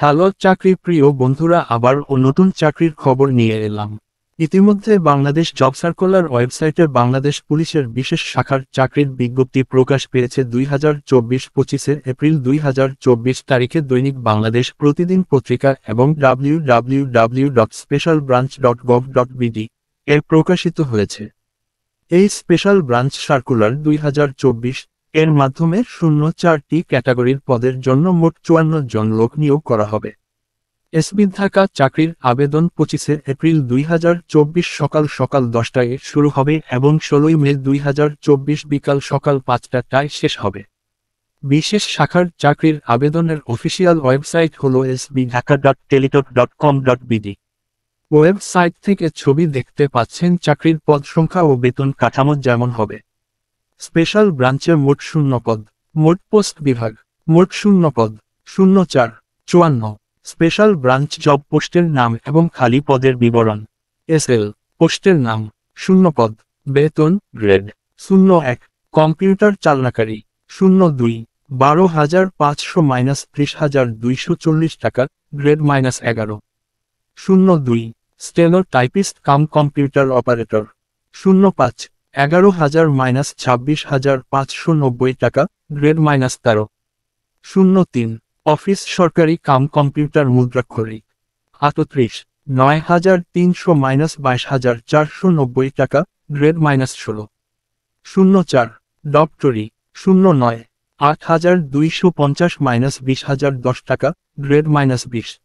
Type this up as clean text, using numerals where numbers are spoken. Hello চাকরি প্রিয় বন্ধুরা, আবার ও নতুন চাকরির খবর নিয়ে এলাম। ইতিমধ্যে বাংলাদেশ জব সার্কুলার ওয়েবসাইটে বাংলাদেশ পুলিশের বিশেষ শাখার চাকরির বিজ্ঞপ্তি প্রকাশ পেয়েছে। 2024-25 এপ্রিল 2024 তারিখে দৈনিক বাংলাদেশ প্রতিদিন পত্রিকা এবং www.specialbranch.gov.bd এ প্রকাশিত হয়েছে। এই স্পেশাল ব্রাঞ্চ সার্কুলার 2024 এর মাধ্যমে 04টি ক্যাটাগরির পদের জন্য মোট 54 জন লোক নিয়োগ করা হবে। এসবি ঢাকা চাকরির আবেদন 25 এপ্রিল 2024 সকাল 10টায় শুরু হবে এবং 16 মে 2024 বিকাল সকাল 5টায় শেষ হবে। বিশেষ শাখার চাকরির আবেদনের অফিসিয়াল ওয়েবসাইট হল sbdhaka.teletop.com.bd। ওয়েবসাইট থেকে ছবি দেখতে পাচ্ছেন চাকরির পদ সংখ্যা ও বেতন কাঠামো যেমন হবে। স্পেশাল ব্রাঞ্চে মোট 0 পদ, মোট পোস্ট বিভাগ, মোট 0 পদ 0454। স্পেশাল ব্রাঞ্চ জব পোস্টের নাম এবং খালি পদের বিবরণ। SL পোস্টের নাম 0 পদ, বেতন গ্রেড 01, কম্পিউটার চালনাকারী 02, 12,500 মাইনাস 30,240 টাকা, grade -11, 02, steno typist cum computer operator 05, 11,000 minus 26,590 টাকা, গ্রেড -13, 03, অফিস সরকারি কাম কম্পিউটার মুদ্রাক্ষরিক 38, 9,300 মাইনাস 22,490 টাকা, গ্রেড -16, 04, ডক্টরি 09, 8,250 মাইনাস 20,010 টাকা, গ্রেড -20,